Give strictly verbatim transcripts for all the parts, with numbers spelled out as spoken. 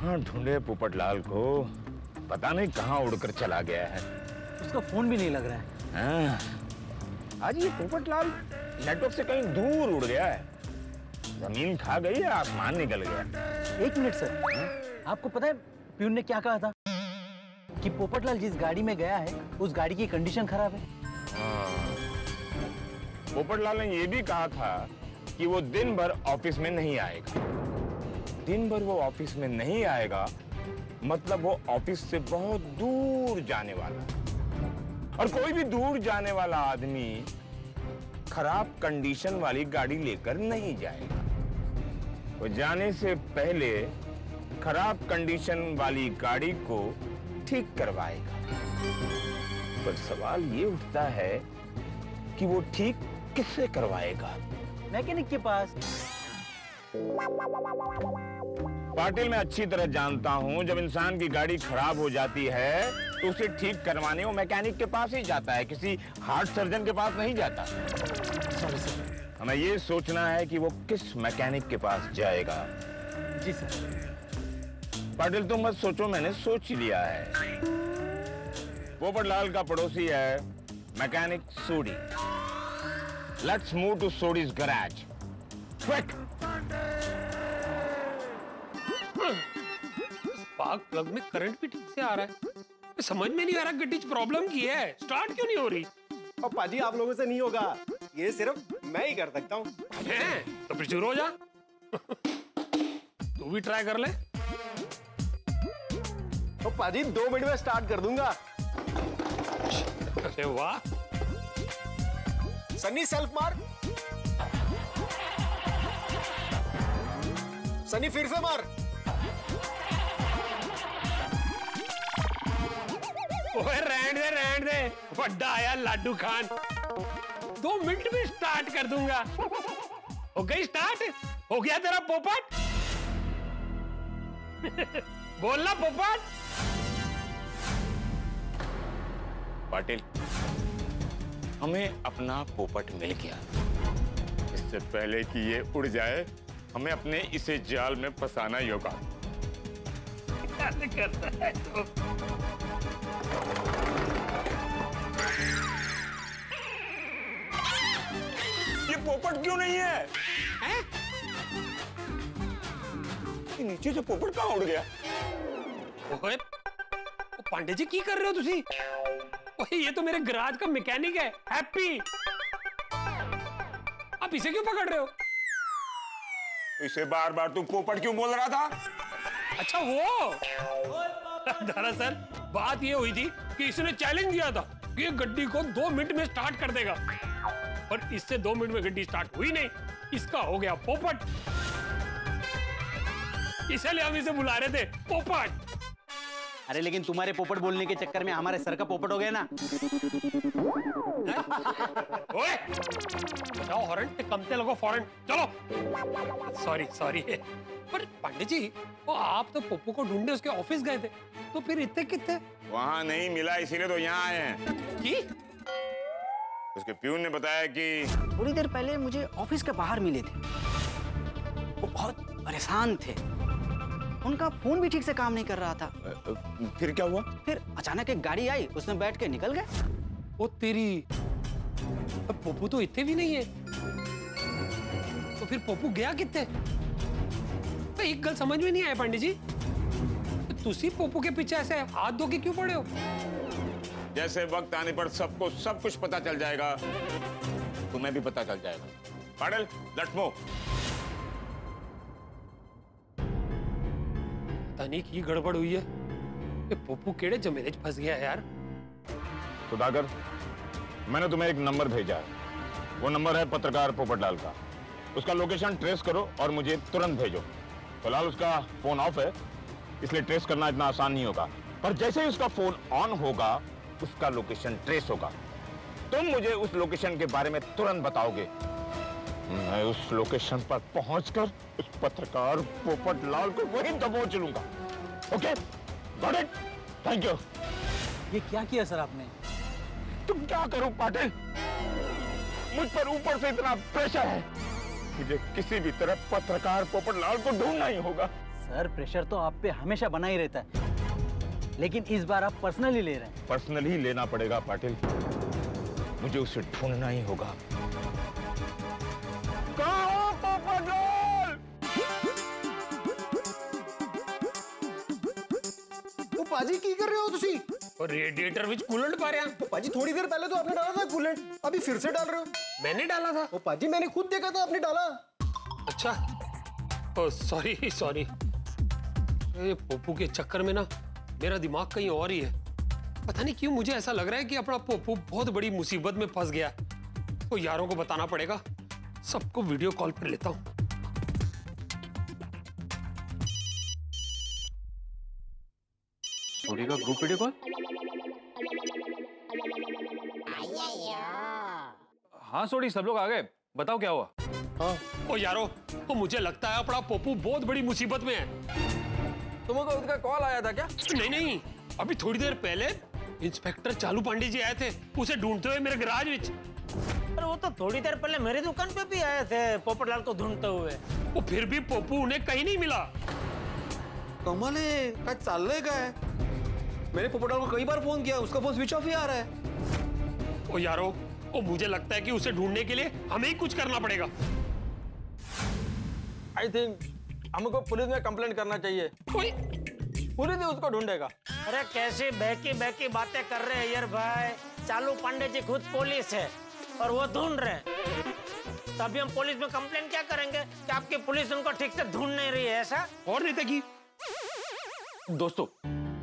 कहाँ ढूंढे पोपटलाल को, पता नहीं कहाँ उड़कर चला गया है। उसका फोन भी नहीं लग रहा है। हाँ। आज ये पोपटलाल नेटवर्क से कहीं दूर उड़ गया है। जमीन खा गई है, आसमान निकल गया। एक मिनट सर, हाँ? आपको पता है प्यून ने क्या कहा था कि पोपटलाल जिस गाड़ी में गया है उस गाड़ी की कंडीशन खराब है। हाँ। पोपटलाल ने ये भी कहा था कि वो दिन भर ऑफिस में नहीं आएगा। दिन भर वो ऑफिस में नहीं आएगा मतलब वो ऑफिस से बहुत दूर जाने वाला, और कोई भी दूर जाने वाला आदमी खराब कंडीशन वाली गाड़ी लेकर नहीं जाएगा। वो जाने से पहले खराब कंडीशन वाली गाड़ी को ठीक करवाएगा। पर सवाल ये उठता है कि वो ठीक किससे करवाएगा? मैकेनिक के पास। पाटिल मैं अच्छी तरह जानता हूँ, जब इंसान की गाड़ी खराब हो जाती है तो उसे ठीक करवाने वो मैकेनिक के पास ही जाता है, किसी हार्ट सर्जन के पास नहीं जाता। सॉरी सर, हमें ये सोचना है कि वो किस मैकेनिक के पास जाएगा। जी सर। पाटिल तुम मत सोचो, मैंने सोच लिया है। पोपटलाल का पड़ोसी है mechanic Sodhi. Let's move to Sodhi's garage. Quick. Spark plug में करंट भी ठीक से आ रहा है। समझ में नहीं आ रहा गटिच प्रॉब्लम की है, स्टार्ट क्यों नहीं हो रही? पापा जी आप लोगों से नहीं होगा, ये सिर्फ मैं ही कर सकता हूँ। तो फिर शुरू हो जा। तू भी ट्राई कर ले। पापा जी दो मिनट में स्टार्ट कर दूंगा। अरे वाह, सनी सेल्फ मार। सनी फिर से मार। ओए रहने दे रहने दे, बड़ा आया लाडू खान। दो मिनट में स्टार्ट कर दूंगा। हो गई स्टार्ट? हो गया तेरा पोपट? बोलना पोपट। पाटिल हमें अपना पोपट मिल गया। इससे पहले कि ये उड़ जाए हमें अपने इसे जाल में फंसाना ही होगा। करता है तो। ये पोपट क्यों नहीं है? है? ये नीचे से पोपट कहाँ उड़ गया? ओए, पांडे जी की कर रहे हो तुसी? ओए ये तो मेरे गैराज का मैकेनिक है, हैप्पी। आप इसे क्यों पकड़ रहे हो? इसे बार बार तू पोपट क्यों बोल रहा था? अच्छा वो दरअसल बात ये हुई थी कि इसने चैलेंज दिया था कि ये गड्डी को दो मिनट में स्टार्ट कर देगा, और इससे दो मिनट में गड्डी स्टार्ट हुई नहीं। इसका हो गया पोपट, इसलिए हम इसे बुला रहे थे पोपट। अरे लेकिन तुम्हारे पोपट बोलने के चक्कर में हमारे सर का पोपट हो गया ना। ओए, बताओ हॉर्न कमते लगो फौरन, चलो। सॉरी सॉरी, पर पांडे जी वो आप तो पोपू को ढूंढने उसके ऑफिस गए थे, तो फिर इतने कितने? वहाँ नहीं मिला इसीलिए तो यहाँ आए हैं। कि? उसके प्यून ने बताया कि थोड़ी देर पहले मुझे ऑफिस के बाहर मिले थे, वो बहुत परेशान थे, उनका फोन भी ठीक से काम नहीं कर रहा था। फिर क्या हुआ? फिर अचानक एक गाड़ी आई, उसमें बैठ के निकल गए। वो तेरी, अब पोपू तो इतने भी नहीं है, तो फिर पोपू गया कितने? तो एक गल समझ में नहीं आया पांडे जी, तुसी पोपू के पीछे ऐसे हाथ धो के क्यों पड़े हो? जैसे वक्त आने पर सबको सब कुछ पता चल जाएगा, तुम्हें भी पता चल जाएगा। Patil let's move. की गड़बड़ हुई है, ये पोपू केड़े जमेले फंस गया है यार। सुधाकर मैंने तुम्हें एक नंबर भेजा है, वो नंबर है पत्रकार पोपटलाल का। उसका लोकेशन ट्रेस करो और मुझे तुरंत भेजो। फिलहाल उसका फोन ऑफ है इसलिए ट्रेस करना इतना आसान नहीं होगा, पर जैसे ही उसका फोन ऑन होगा उसका लोकेशन ट्रेस होगा। तुम मुझे उस लोकेशन के बारे में तुरंत बताओगे, मैं उस लोकेशन पर पहुंचकर उस पत्रकार पोपटलाल को वहीं दबोच लूंगा। Okay, got it, thank you. ये क्या किया सर आपने? तुम क्या करो पाटिल, मुझ पर ऊपर से इतना प्रेशर है, मुझे किसी भी तरह पत्रकार पोपटलाल को ढूंढना ही होगा। सर प्रेशर तो आप पे हमेशा बना ही रहता है, लेकिन इस बार आप पर्सनली ले रहे हैं। पर्सनली लेना पड़ेगा पाटिल, मुझे उसे ढूंढना ही होगा। कहाँ हो पोपटलाल? ओ पाजी की कर रहे हो तुसी? और रेडिएटर विच कूलेंट पा रहे हैं। तो पाजी थोड़ी देर पहले तो आपने डाला था कूलेंट, अभी फिर से डाल रहे हो। मैंने डाला था? ओ पाजी मैंने खुद देखा था आपने डाला। अच्छा सॉरी सॉरी, ये पोपू के चक्कर में ना मेरा दिमाग कहीं और ही है। पता नहीं क्यों मुझे ऐसा लग रहा है कि अपना पोपू बहुत बड़ी मुसीबत में फंस गया। तो यारों को बताना पड़ेगा, सबको वीडियो कॉल पर लेता हूँ। सोनी का ग्रुप वीडियो कॉल? हाँ सोनी, सब लोग आ गए, बताओ क्या हुआ। हाँ ओ यारो, तो मुझे लगता है अपना पोपू बहुत बड़ी मुसीबत में है। तुमको उनका कॉल आया था क्या? नहीं नहीं, अभी थोड़ी देर पहले इंस्पेक्टर चालू पांडे जी आए थे उसे ढूंढते हुए मेरे गैराज विच। अरे वो तो थोड़ी देर पहले मेरी दुकान पे भी आए थे पोपटलाल को ढूंढते हुए, वो फिर भी पोपू उन्हें कहीं नहीं मिला। कमाल है, क्या चल रहा है? मैंने पोपटलाल को कई बार फोन किया, उसका फोन स्विच ऑफ ही आ रहा है। ओ यारो, ओ मुझे लगता है कि उसे ढूंढने के लिए हमें ही कुछ करना पड़ेगा। आई थिंक हमको पुलिस में कंप्लेंट करना चाहिए, पुलिस ही उसको ढूंढेगा। अरे कैसी बहकी बहकी बातें कर रहे हैं यार भाई, चालू पांडे जी खुद पुलिस है और वो ढूंढ रहे हैं। तभी हम पुलिस में कंप्लेंट क्या करेंगे कि आपकी पुलिस उनको ठीक से ढूंढ नहीं रही है, ऐसा? और नहीं देखी। दोस्तों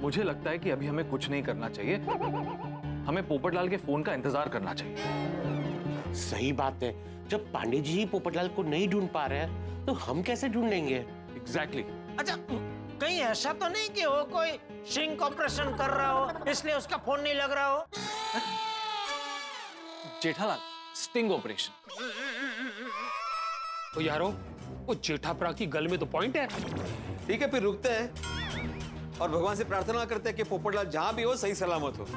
मुझे लगता है कि अभी हमें कुछ नहीं करना चाहिए, हमें पोपटलाल के फोन का इंतजार करना चाहिए। सही बात है, जब पांडे जी पोपटलाल को नहीं ढूंढ पा रहे हैं तो हम कैसे ढूंढेंगे? Exactly exactly. अच्छा कहीं ऐसा तो नहीं कि वो कोई सिंक ऑपरेशन कर रहा हो इसलिए उसका फोन नहीं लग रहा हो। Jethalal sting operation. तो यारो वो जेठापरा की गल में तो पॉइंट है। ठीक है, फिर रुकते हैं और भगवान से प्रार्थना करते हैं कि पोपटलाल जहां भी हो सही सलामत हो।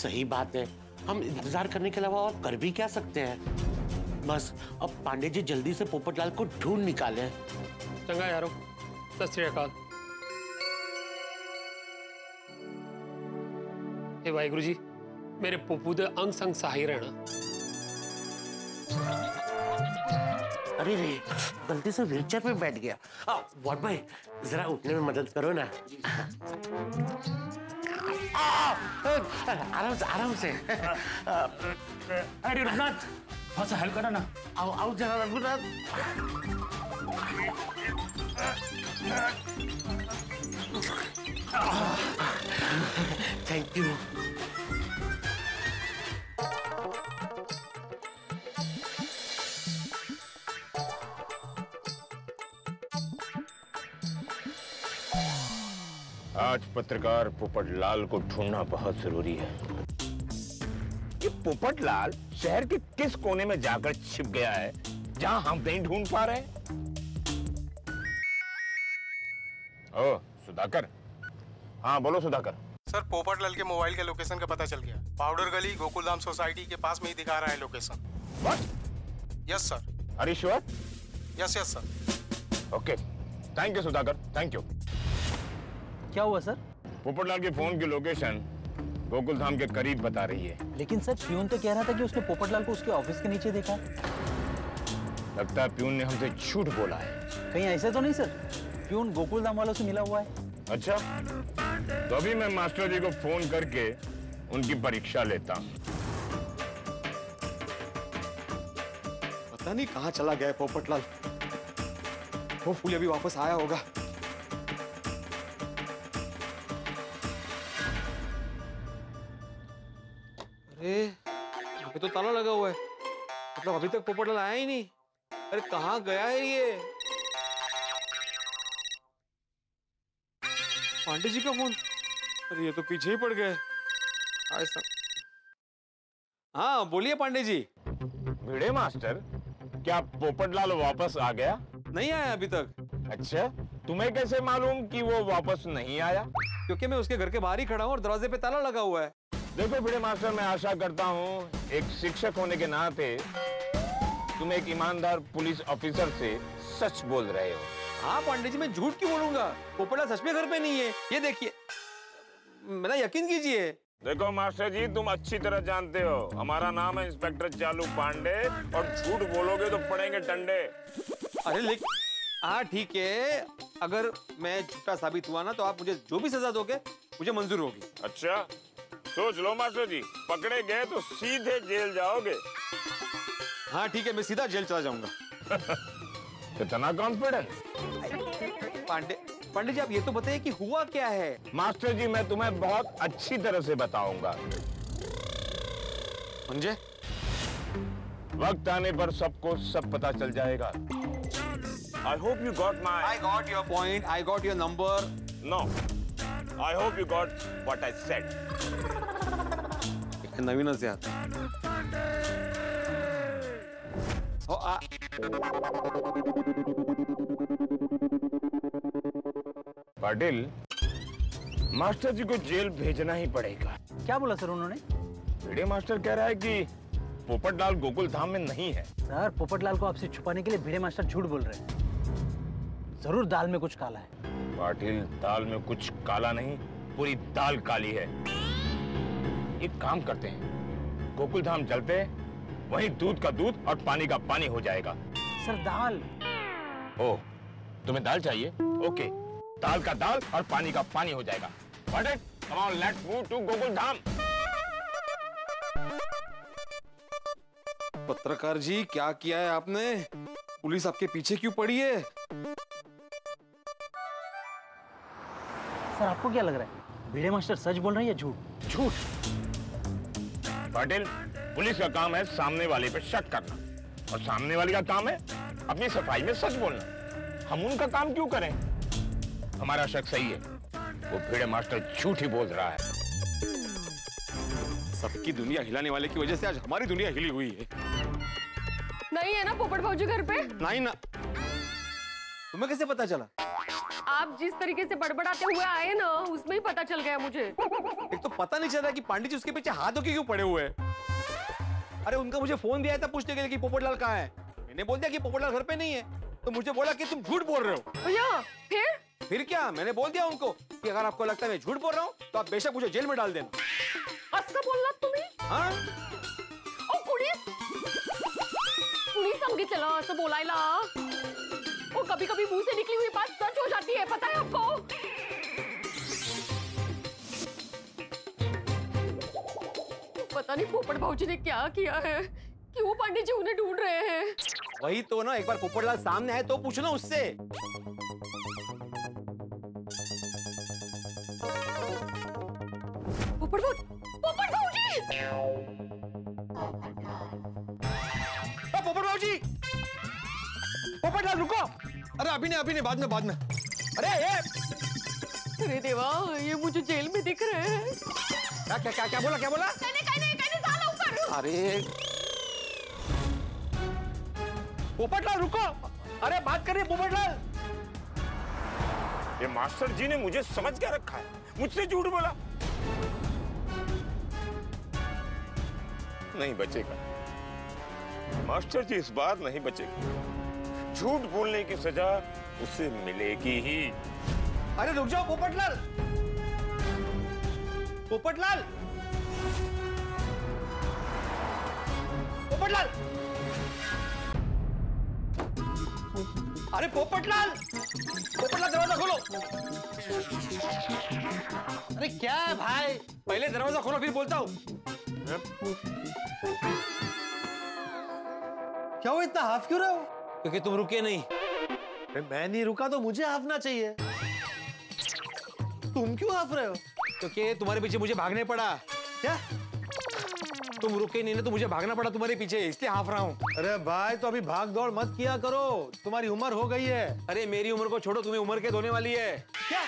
सही बात है, हम इंतजार करने के अलावा और कर भी क्या सकते हैं। बस अब पांडे जी जल्दी से पोपटलाल को ढूंढ निकाले। चंगा यारो, सत श्री अकाल। हे वाहेगुरु जी, मेरे पोपू दे अंग संग सहाय रहना। अरे रे, गलती से व्हीलचेयर पे बैठ गया। आओ वाट भाई, जरा उठने में मदद करो ना। आराम से आराम से। अरे रघुनाथ, थोड़ा सा हेल्प करो ना। आओ आओ जरा रघुनाथ। Thank you. आज पत्रकार पोपटलाल को ढूंढना बहुत जरूरी है। पोपटलाल शहर के किस कोने में जाकर छिप गया है जहां हम नहीं ढूंढ पा रहे हैं? ओ सुधाकर, हाँ बोलो सुधाकर। सर पोपटलाल के मोबाइल के लोकेशन का पता चल गया, पाउडर गली गोकुलधाम सोसाइटी के पास में ही दिखा रहा है location. What? Yes sir. Are you sure? Yes yes sir. Okay, thank you Sudhakar, thank you. क्या हुआ सर? पोपटलाल के फोन की लोकेशन गोकुलधाम के करीब बता रही है। लेकिन सर प्यून तो कह रहा था कि उसने पोपटलाल को उसके ऑफिस के नीचे देखा। लगता है प्यून ने हमसे झूठ बोला है। कहीं ऐसा तो नहीं सर, प्यून गोकुलधाम वालों से मिला हुआ है। अच्छा, तो अभी मैं मास्टर जी को फोन करके उनकी परीक्षा लेता हूँ। पता नहीं कहाँ चला गया पोपटलाल, वो फूल अभी वापस आया होगा। ये तो ताला लगा हुआ है, मतलब अभी तक पोपटलाल आया ही नहीं। अरे कहाँ गया है ये? पांडे जी का फोन, अरे ये तो पीछे ही पड़ गए। हाँ बोलिए पांडे जी। भिड़े मास्टर, क्या पोपटलाल वापस आ गया? नहीं आया अभी तक। अच्छा, तुम्हें कैसे मालूम कि वो वापस नहीं आया? क्योंकि मैं उसके घर के बाहर ही खड़ा हूँ और दरवाजे पे ताला लगा हुआ है। देखो भिड़े मास्टर, मैं आशा करता हूँ एक शिक्षक होने के नाते तुम एक ईमानदार पुलिस ऑफिसर से सच बोल रहे हो। हाँ पांडे जी, मैं झूठ क्यों बोलूंगा, पोपटलाल सच में घर पे नहीं है। ये देखिए, मेरा यकीन कीजिए। देखो मास्टर जी, तुम अच्छी तरह जानते हो हमारा नाम है इंस्पेक्टर चालू पांडे, और झूठ बोलोगे तो पड़ेंगे डंडे। अरे लेकिन हाँ ठीक है, अगर मैं झूठा साबित हुआ ना तो आप मुझे जो भी सजा दोगे मुझे मंजूर होगी। अच्छा सोच लो मास्टर जी, पकड़े गए तो सीधे जेल जाओगे। हाँ ठीक है, मैं सीधा जेल चला जाऊंगा। इतना कॉन्फिडेंस? पांडे पांडे जी आप ये तो बताइए कि हुआ क्या है। मास्टर जी मैं तुम्हें बहुत अच्छी तरह से बताऊंगा, समझे? वक्त आने पर सबको सब पता चल जाएगा। I hope you got my. I got your point. I got your number. No. I hope you got what I said. नवीन से आता। हो आ। पाटिल, मास्टर जी को जेल भेजना ही पड़ेगा। क्या बोला सर उन्होंने? भिड़े मास्टर कह रहा है कि पोपटलाल गोकुलधाम में नहीं है। सर पोपटलाल को आपसे छुपाने के लिए भिड़े मास्टर झूठ बोल रहे हैं। जरूर दाल में कुछ काला है। पाटिल दाल में कुछ काला नहीं, पूरी दाल काली है। एक काम करते हैं, गोकुलधाम चलते हैं, वहीं दूध का दूध और पानी का पानी हो जाएगा। सर दाल? ओ, तुम्हें दाल चाहिए? ओके, दाल का दाल और पानी का पानी हो जाएगा। But come on, let's move to Gokuldham. पत्रकार जी क्या किया है आपने? पुलिस आपके पीछे क्यों पड़ी है? सर आपको क्या लग रहा है, भिड़े मास्टर सच बोल रहे हैं या झूठ? झूठ। पाटिल, पुलिस का काम है सामने वाले पे शक करना, और सामने वाले का काम है अपनी सफाई में सच बोलना। हम उनका काम क्यों करें? हमारा शक सही है, वो भिड़े मास्टर झूठ ही बोल रहा है। सबकी दुनिया हिलाने वाले की वजह से आज हमारी दुनिया हिली हुई है। नहीं है ना पोपट भाजी घर पे? नहीं ना। तुम्हें कैसे पता चला? आप जिस तरीके से बड़बड़ाते हुए आए ना, उसमें ही पता चल गया मुझे। एक तो पता नहीं चला कि पांडे जी उसके पीछे हाथों के क्यों पड़े हुए हैं। अरे उनका मुझे फोन भी आया था पूछने के लिए कि पोपटलाल कहाँ है। मैंने बोल दिया कि पोपटलाल घर पे नहीं है, तो मुझे बोला कि तुम झूठ बोल रहे हो। भैया फिर फिर क्या, मैंने बोल दिया उनको कि अगर आपको लगता है मैं झूठ बोल रहा हूँ तो आप बेशक मुझे जेल में डाल देना। बोलना तुम्हें? हाँ? असं बोलायला वो कभी कभी मुंह से निकली हुई बात सच हो जाती है, पता है आपको? पता नहीं पोपट भाऊजी ने क्या किया है, क्यों पांडे जी उन्हें ढूंढ रहे हैं। वही तो ना, एक बार पोपटलाल सामने आए तो पूछो ना उससे। पोपट भाऊ पोपट भाऊजी पोपट भाऊजी पोपटलाल रुको। अरे अभी नहीं अभी नहीं, बाद में बाद में। अरे ये अरे देवा, ये मुझे जेल में दिख रहे हैं। क्या क्या क्या क्या बोला क्या बोला? कहने कहने कहने साला ऊपर। अरे पोपटलाल रुको, अरे बात करिए पोपटलाल। ये मास्टर जी ने मुझे समझ क्या रखा है, मुझसे झूठ बोला। नहीं बचेगा मास्टर जी, इस बार नहीं बचेगा। झूठ बोलने की सजा उसे मिलेगी ही। अरे रुक जाओ पोपटलाल, पोपटलाल, पोपटलाल, अरे पोपटलाल, पोपटलाल दरवाजा खोलो। अरे क्या है भाई, पहले दरवाजा खोलो फिर बोलता हूँ। क्या हुआ, इतना हाफ क्यों रहे हो? क्योंकि तुम रुके नहीं। मैं नहीं रुका तो मुझे हाफना चाहिए, तुम क्यों हाफ रहे हो? क्योंकि तुम्हारे पीछे मुझे भागने पड़ा। क्या? तुम रुके नहीं ना, तो मुझे भागना पड़ा तुम्हारे पीछे, इसलिए हाफ रहा हूँ। अरे भाई तो अभी भाग दौड़ मत किया करो, तुम्हारी उम्र हो गई है। अरे मेरी उम्र को छोड़ो, तुम्हें उम्र कैद होने वाली है। क्या?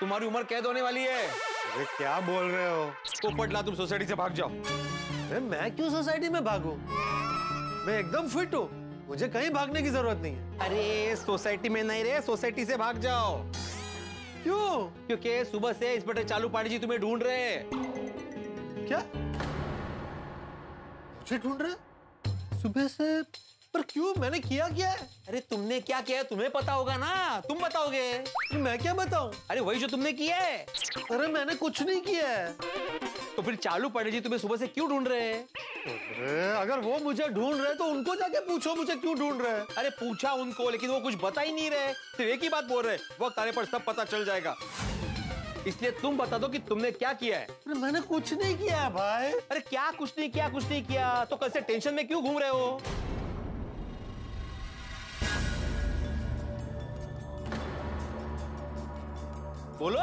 तुम्हारी उम्र कैद होने वाली है। अरे क्या बोल रहे हो पोपटलाल, तुम सोसाइटी से भाग जाओ। अरे मैं क्यों सोसाइटी में भागू, मैं एकदम फिट हूँ, मुझे कहीं भागने की जरूरत नहीं है। अरे सोसाइटी में नहीं रे, सोसाइटी से भाग जाओ। क्यों? क्योंकि सुबह से इंस्पेक्टर चालू पांडे जी तुम्हें ढूंढ रहे हैं। क्या? मुझे ढूंढ रहे? सुबह से? पर क्यों? मैंने किया क्या है? अरे तुमने क्या किया है तुम्हें पता होगा ना, तुम बताओगे। मैं क्या बताऊं? अरे वही जो तुमने किया है। अरे मैंने कुछ नहीं किया है। तो फिर चालू पांडे जी तुम्हें सुबह से क्यों ढूंढ रहे हैं? अरे अगर वो मुझे ढूंढ रहे तो उनको जाके पूछो मुझे क्यों ढूंढ रहे हैं। अरे पूछा उनको लेकिन वो कुछ बता ही नहीं रहे, सिर्फ एक ही बात बोल रहे, वक्त आने पर सब पता चल जाएगा। इसलिए तुम बता दो कि तुमने क्या किया है। अरे मैंने कुछ नहीं किया है भाई। अरे क्या कुछ नहीं किया? कुछ नहीं किया तो कल से टेंशन में क्यों घूम रहे हो? बोलो।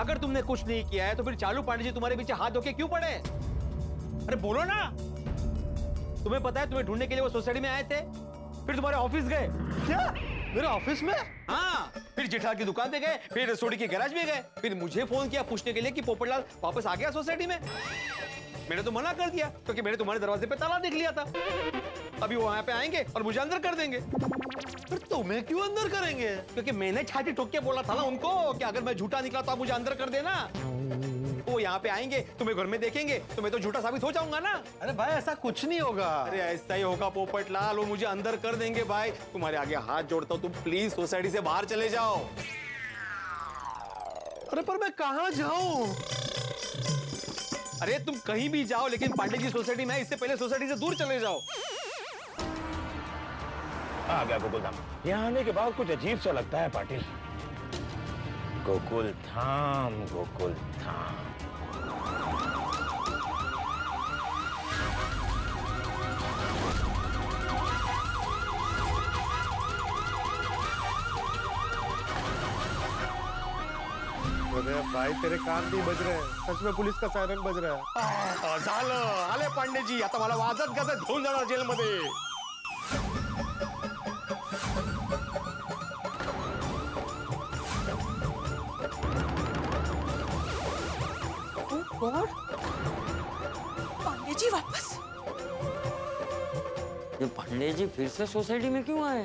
अगर तुमने कुछ नहीं किया है तो फिर चालू पांडे जी तुम्हारे पीछे हाथ धोके क्यों पड़े? अरे बोलो ना। तुम्हें पता है तुम्हें ढूंढने के लिए वो सोसाइटी में आए थे, फिर तुम्हारे ऑफिस गए। क्या मेरे ऑफिस में? हाँ, फिर जेठालाल की दुकान पे गए, फिर रसोड़ी के गैराज में गए, फिर मुझे फोन किया पूछने के लिए कि पोपटलाल वापस आ गया सोसाइटी में। मैंने तो मना कर दिया क्योंकि मैंने तुम्हारे दरवाजे पे ताला देख लिया था। अभी वो यहाँ पे आएंगे और मुझे अंदर कर देंगे। पर तुम्हें क्यों अंदर करेंगे? क्योंकि मैंने छाती ठोक के बोला था ना उनको कि अगर मैं झूठा निकला तो आप मुझे अंदर कर देना। वो यहाँ पे आएंगे, तुम्हें घर में देखेंगे तो मैं तो झूठा साबित हो जाऊंगा ना। अरे भाई ऐसा कुछ नहीं होगा। अरे ऐसा ही होगा पोपटलाल, वो मुझे अंदर कर देंगे। भाई तुम्हारे आगे हाथ जोड़ता हूँ, तुम प्लीज सोसाइटी से बाहर चले जाओ। अरे पर मैं कहाँ जाऊँ? अरे तुम कहीं भी जाओ लेकिन पांडे जी सोसाइटी में, इससे पहले सोसाइटी से दूर चले जाओ। आ गया गोकुलधाम। यहाँ आने के बाद कुछ अजीब सा लगता है पाटिल। गोकुलधाम गोकुलधाम। अरे भाई तेरे कान भी बज रहे हैं, सच में पुलिस का सायरन बज रहा है। झालं आले पांडे जी, आता मला वाजत गाजत घेऊन जाणार जेलमध्ये। पांडे जी वापस। ये पांडे जी फिर से सोसाइटी में क्यों आए?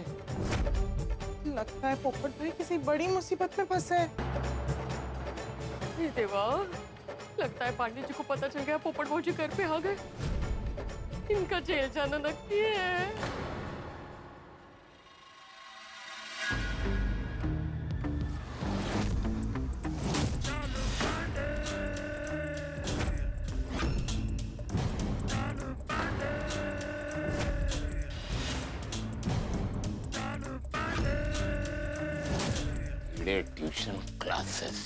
लगता है पोपट भाई किसी बड़ी मुसीबत में फंसे हैं। देवा, लगता है पांडे जी को पता चल गया पोपट भाई जी घर पे आ गए। इनका जेल जाना नक्की है। Tuition classes.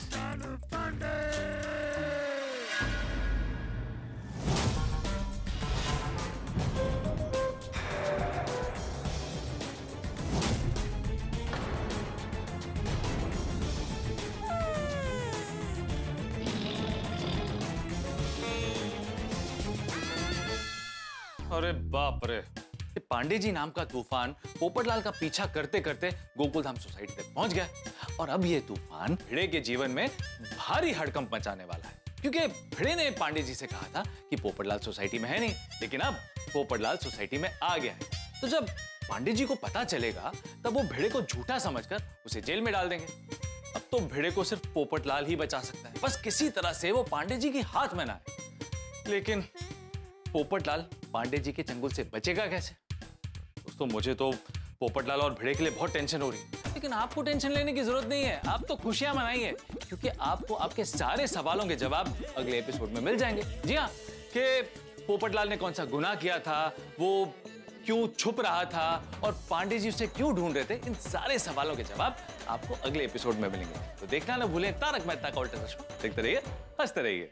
अरे बाप रे, पांडे जी नाम का तूफान पोपटलाल का पीछा करते करते गोकुलधाम सोसाइटी तक पहुंच गया और अब यह तूफान भिड़े के जीवन में भारी हड़कंप मचाने वाला है। क्योंकि भिड़े ने पांडे जी से कहा था कि पोपटलाल सोसाइटी में है नहीं, लेकिन अब पोपटलाल सोसाइटी में आ गया है। तो जब पांडे जी को पता चलेगा तब वो भिड़े को झूठा समझकर उसे जेल में डाल देंगे। अब तो भिड़े को सिर्फ पोपटलाल ही बचा सकता है, बस किसी तरह से वो पांडे जी के हाथ में ना आए। लेकिन पोपटलाल पांडे जी के चंगुल से बचेगा कैसे? तो मुझे तो पोपटलाल और भिड़े के लिए बहुत टेंशन हो रही है। लेकिन आपको टेंशन लेने की जरूरत नहीं है, आप तो खुशियां मनाइए क्योंकि आपको आपके सारे सवालों के जवाब अगले एपिसोड में मिल जाएंगे। जी हाँ, कि पोपटलाल ने कौन सा गुनाह किया था, वो क्यों छुप रहा था और पांडे जी उसे क्यों ढूंढ रहे थे, इन सारे सवालों के जवाब आपको अगले एपिसोड में मिलेंगे। तो देखना ना भूलें तारक मेहता का उल्टा चश्मा। देखते रहिए, हंसते रहिए।